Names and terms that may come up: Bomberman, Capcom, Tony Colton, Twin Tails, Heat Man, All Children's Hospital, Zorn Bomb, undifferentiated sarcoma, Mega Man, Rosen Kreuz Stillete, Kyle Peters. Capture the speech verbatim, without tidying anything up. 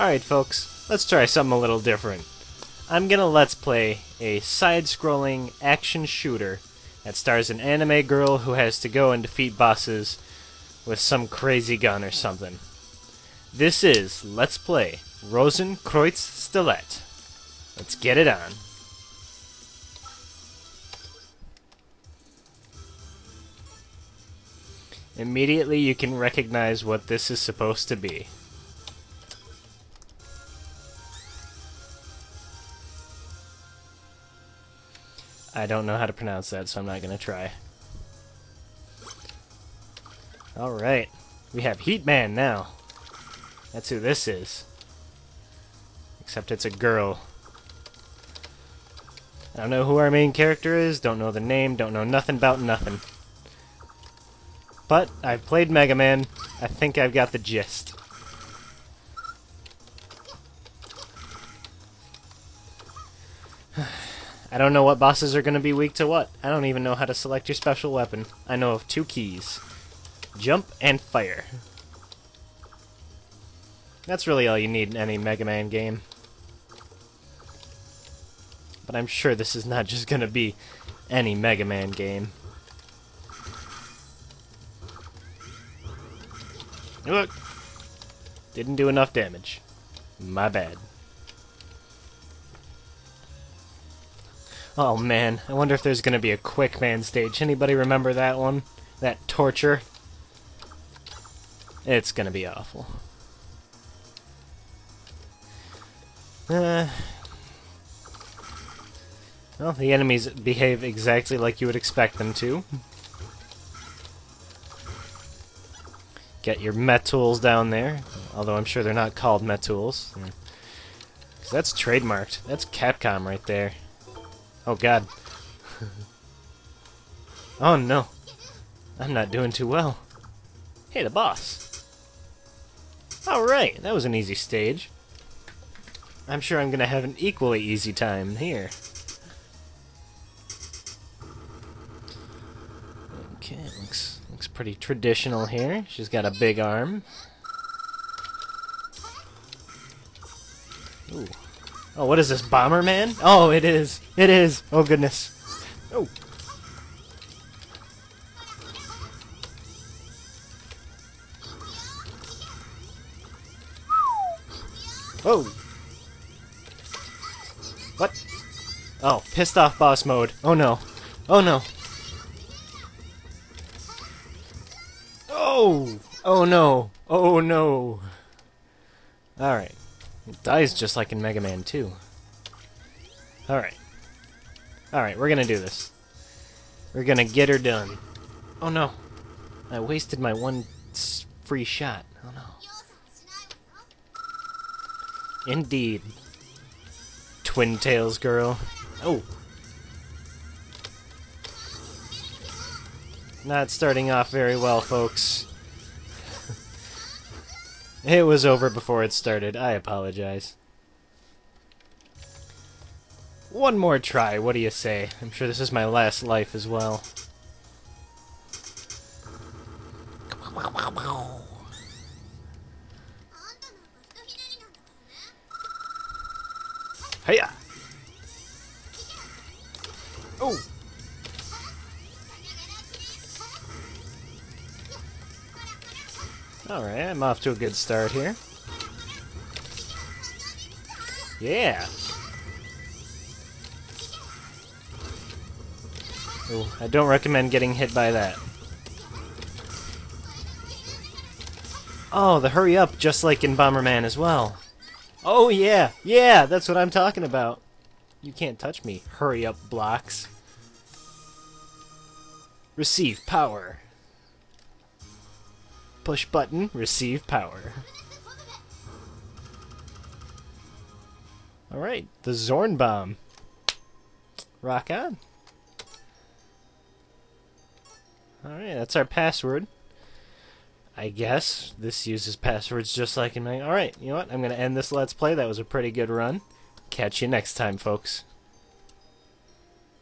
Alright folks, let's try something a little different. I'm gonna let's play a side-scrolling action shooter that stars an anime girl who has to go and defeat bosses with some crazy gun or something. This is Let's Play Rosen Kreuz Stillete. Let's get it on. Immediately you can recognize what this is supposed to be. I don't know how to pronounce that, so I'm not gonna try. Alright, we have Heat Man now. That's who this is. Except it's a girl. I don't know who our main character is, don't know the name, don't know nothing about nothing. But I've played Mega Man, I think I've got the gist. I don't know what bosses are going to be weak to what. I don't even know how to select your special weapon. I know of two keys. Jump and fire. That's really all you need in any Mega Man game. But I'm sure this is not just going to be any Mega Man game. Look! Didn't do enough damage. My bad. Oh man, I wonder if there's gonna be a Quick Man stage. Anybody remember that one? That torture? It's gonna be awful. Uh, well, the enemies behave exactly like you would expect them to. Get your mech tools down there, although I'm sure they're not called mech tools. Because that's trademarked. That's Capcom right there. Oh god. Oh no. I'm not doing too well. Hey, the boss. Alright, that was an easy stage. I'm sure I'm gonna have an equally easy time here. Okay, looks, looks pretty traditional here. She's got a big arm. Ooh. Oh, what is this, Bomberman? Oh, it is. It is. Oh, goodness. Oh. Whoa. What? Oh, pissed off boss mode. Oh, no. Oh, no. Oh. Oh, no. Oh, no. All right. It dies just like in Mega Man two. Alright. Alright, we're gonna do this. We're gonna get her done. Oh no. I wasted my one free shot. Oh no. Indeed. Twin Tails girl. Oh. Not starting off very well, folks. It was over before it started. I apologize. One more try, what do you say? I'm sure this is my last life as well. Hiya! Oh! Alright, I'm off to a good start here. Yeah! Ooh, I don't recommend getting hit by that. Oh, the hurry up, just like in Bomberman as well. Oh yeah, yeah, that's what I'm talking about. You can't touch me, hurry up blocks. Receive power. Push button, receive power. Alright, the Zorn Bomb. Rock on. Alright, that's our password. I guess this uses passwords just like in my... Alright, you know what? I'm going to end this Let's Play. That was a pretty good run. Catch you next time, folks.